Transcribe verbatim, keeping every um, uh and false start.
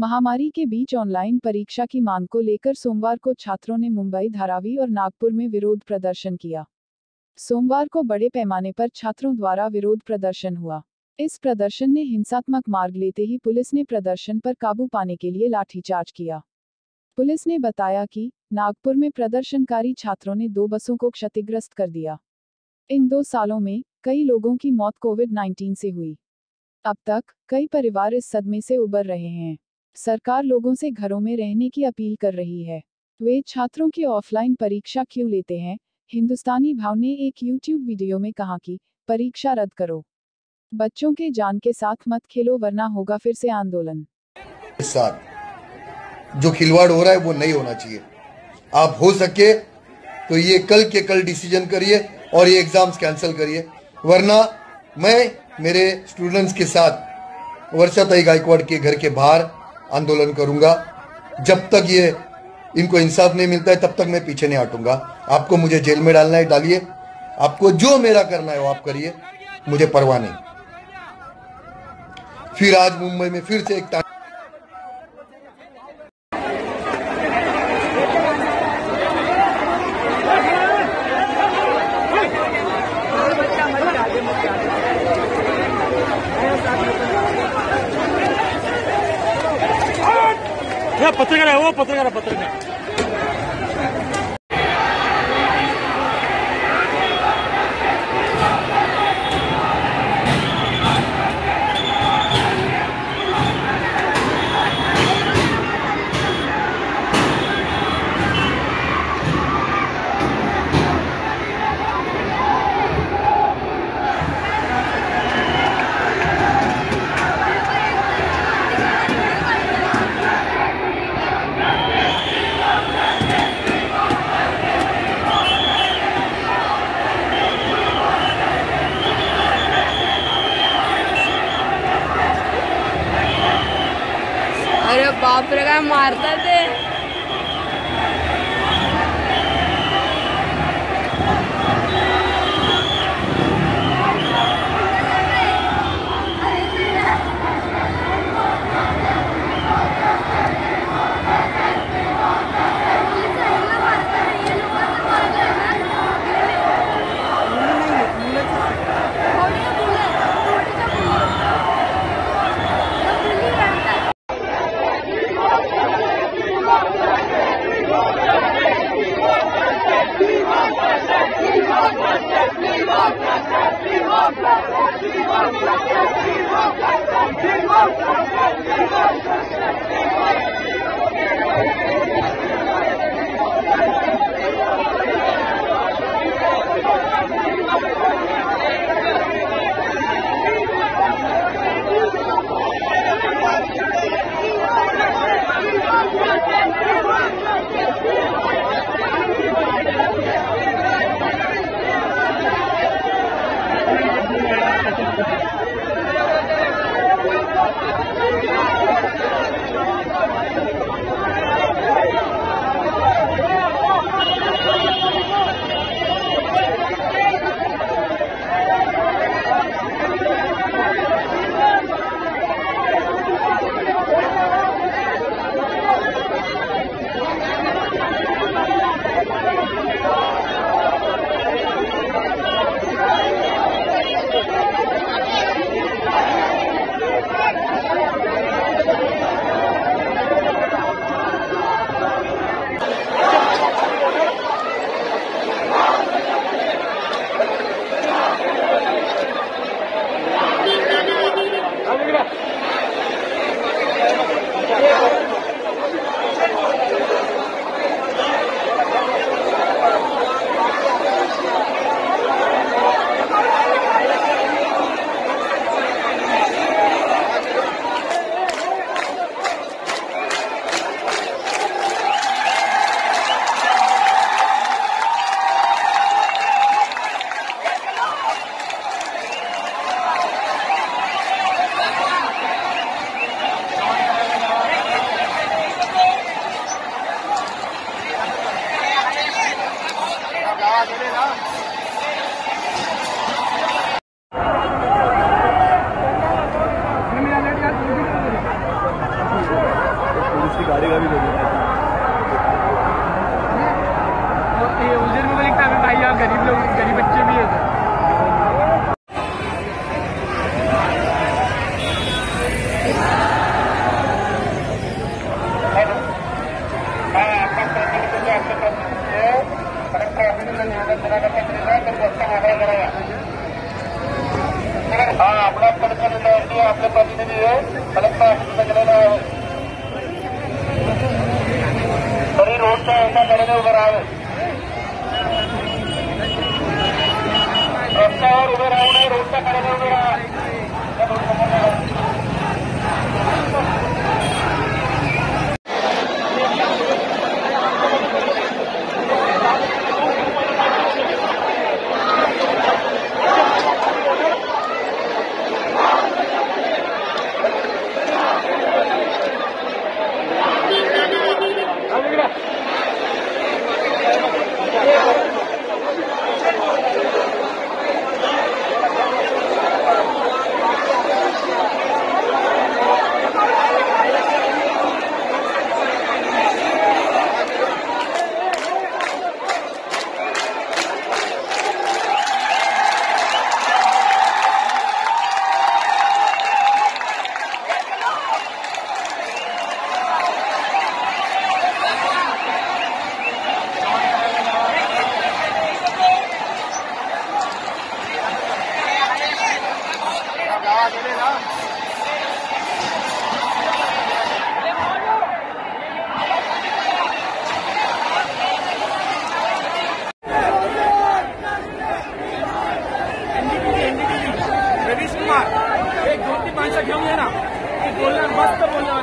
महामारी के बीच ऑनलाइन परीक्षा की मांग को लेकर सोमवार को छात्रों ने मुंबई, धारावी और नागपुर में विरोध प्रदर्शन किया। सोमवार को बड़े पैमाने पर छात्रों द्वारा विरोध प्रदर्शन हुआ। इस प्रदर्शन ने हिंसात्मक मार्ग लेते ही पुलिस ने प्रदर्शन पर काबू पाने के लिए लाठीचार्ज किया। पुलिस ने बताया कि नागपुर में प्रदर्शनकारी छात्रों ने दो बसों को क्षतिग्रस्त कर दिया। इन दो सालों में कई लोगों की मौत कोविड नाइन्टीन से हुई। अब तक कई परिवार इस सदमे से उबर रहे हैं। सरकार लोगों से घरों में रहने की अपील कर रही है। वे छात्रों की ऑफलाइन परीक्षा क्यों लेते हैं? हिंदुस्तानी भाव ने एक यूट्यूब वीडियो में कहा कि परीक्षा रद्द करो, बच्चों के जान के साथ मत खेलो वरना होगा फिर से आंदोलन। इस साल जो खिलवाड़ हो रहा है वो नहीं होना चाहिए। आप हो सके तो ये कल के कल डिसीजन करिए और ये एग्जाम्स कैंसिल करिए, वरना मैं मेरे स्टूडेंट्स के साथ वर्षा ताई गायकवाड़ के घर के बाहर आंदोलन करूंगा। जब तक ये इनको इंसाफ नहीं मिलता है तब तक मैं पीछे नहीं हटूंगा। आपको मुझे जेल में डालना है डालिए, आपको जो मेरा करना है वो आप करिए, मुझे परवाह नहीं। फिर आज मुंबई में फिर से एक पत्रकार है, वो पत्रकार है, पत्रकार बाप रे काय मारता ते। आपले प्रतिनिधी है कलेक्टर ऑफिसकडे तरी रोडच्या एका कडेने उभे राहावे। रस्त्यावर उभे राहू नये, रोडच्या कडेने उभे राहा। एक दोन तीन माणसं घेऊन ये ना, बोलणार मस्त बोलणार।